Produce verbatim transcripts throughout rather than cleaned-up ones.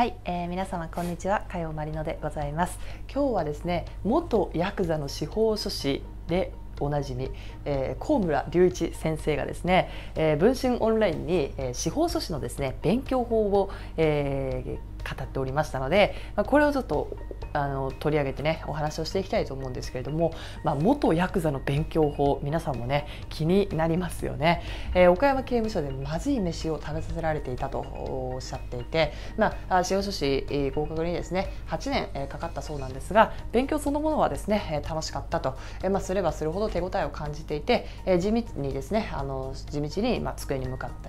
はい、えー、皆様こんにちは、加代まりのでございます。今日はですね、元ヤクザの司法書士でおなじみ、えー、高村隆一先生がですね、えー、文春オンラインに、えー、司法書士のですね勉強法を、えー、語っておりましたので、まあ、これをちょっとあの取り上げてねお話をしていきたいと思うんですけれども、まあ、元ヤクザの勉強法、皆さんもね気になりますよね。えー、岡山刑務所でまずい飯を食べさせられていたとおっしゃっていて、まあ、司法書士合格にですねはちねんかかったそうなんですが、勉強そのものはですね楽しかったと、まあ、すればするほど手応えを感じていて、えー、地道にですねあの地道に、まあ、机に向かって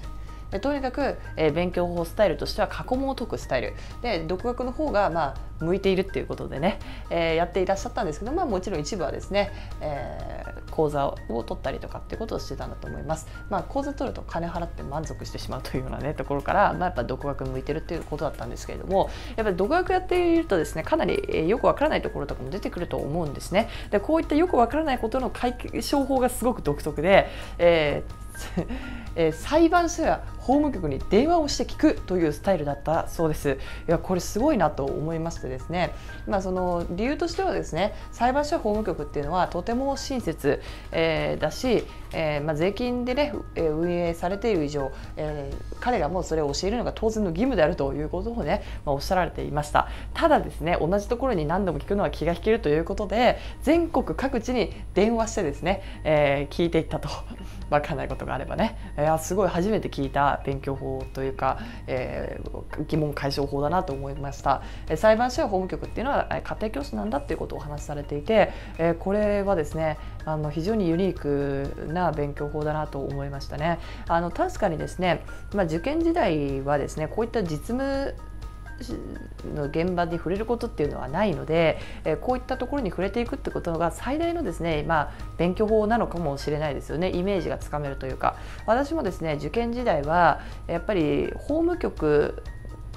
でとにかく、えー、勉強法スタイルとしては過去問を解くスタイルで独学の方がまあ向いているっていうことでね、えー、やっていらっしゃったんですけど、まあ、もちろん一部はですね、えー、講座を取ったりとかっていうことをしてたんだと思います。まあ、講座取ると金払って満足してしまうというようなねところから、まあ、やっぱ独学向いてるっていうことだったんですけれども、やっぱり独学やっているとですねかなりよくわからないところとかも出てくると思うんですね。でこういったよくわからないことの解消法がすごく独特で、えーえー、裁判所や法務局に電話をして聞くというスタイルだったそうです。いやこれすごいなと思いましてですね、まあ、その理由としてはですね裁判所や法務局っていうのはとても親切、えー、だし、えーまあ、税金でね運営されている以上、えー、彼がもうそれを教えるのが当然の義務であるということをね、まあ、おっしゃられていました。ただですね同じところに何度も聞くのは気が引けるということで全国各地に電話してですね、えー、聞いていったとわかんないことがあればね、いやすごい初めて聞いた勉強法というか、えー、疑問解消法だなと思いました。裁判所や法務局っていうのは家庭教師なんだっていうことをお話しされていて、えー、これはですねあの非常にユニークな勉強法だなと思いましたね。あの確かにですね、まあ、受験時代はですねこういった実務の現場に触れることっていうのはないので、こういったところに触れていくってことが最大のですね、まあ、勉強法なのかもしれないですよね。イメージがつかめるというか、私もですね受験時代はやっぱり法務局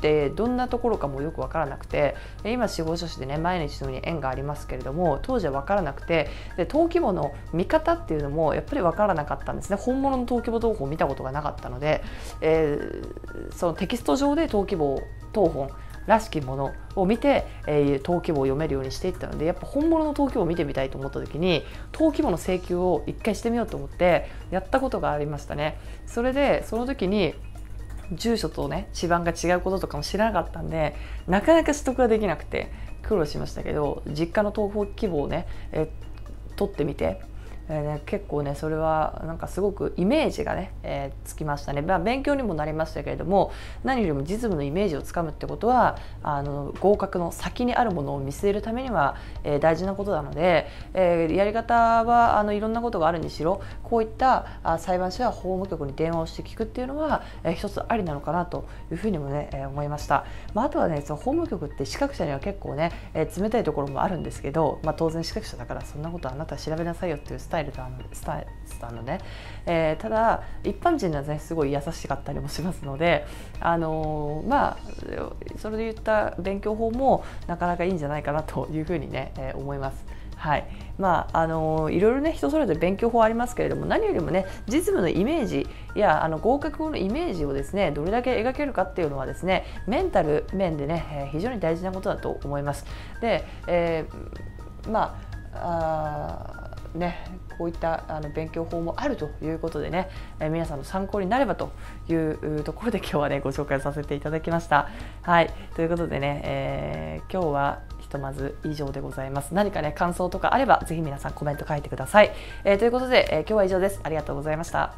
でどんなところかもよく分からなくて、今司法書士でね毎日のように縁がありますけれども当時は分からなくて、で登記簿の見方っていうのもやっぱり分からなかったんですね。本物の登記簿投本を見たことがなかったので、えー、そのテキスト上で登記簿投本らしきものを見て、えー、登記簿を読めるようにしていったので、やっぱ本物の登記簿を見てみたいと思った時に登記簿の請求を一回してみようと思ってやったことがありましたね。それでその時に住所とね地番が違うこととかも知らなかったんでなかなか取得ができなくて苦労しましたけど、実家の登記簿をね、えー、取ってみて、えーね、結構ねそれはなんかすごくイメージがね、えー、つきましたね。まあ、勉強にもなりましたけれども、何よりも実務のイメージをつかむってことはあの合格の先にあるものを見据えるためには、えー、大事なことなので、えー、やり方はあのいろんなことがあるにしろこういったあ裁判所や法務局に電話をして聞くっていうのは、えー、一つありなのかなというふうにもね、えー、思いました。まあ、あとはねその法務局って資格者には結構ね、えー、冷たいところもあるんですけど、まあ、当然資格者だからそんなことあなた調べなさいよっていうスタイルスタイルなので、えー、ただ一般人はねすごい優しかったりもしますので、あのー、まあそれで言った勉強法もなかなかいいんじゃないかなというふうにね、えー、思います。はい、まああのー、いろいろね人それぞれ勉強法ありますけれども、何よりもね実務のイメージやあの合格のイメージをですねどれだけ描けるかっていうのはですねメンタル面でね、えー、非常に大事なことだと思います。で、えー、まああね、こういったあの勉強法もあるということでね、えー、皆さんの参考になればというところで今日はねご紹介させていただきました。はい、ということでね、えー、今日はひとまず以上でございます。何かね感想とかあればぜひ皆さんコメント書いてください。えー、ということで、えー、今日は以上です。ありがとうございました。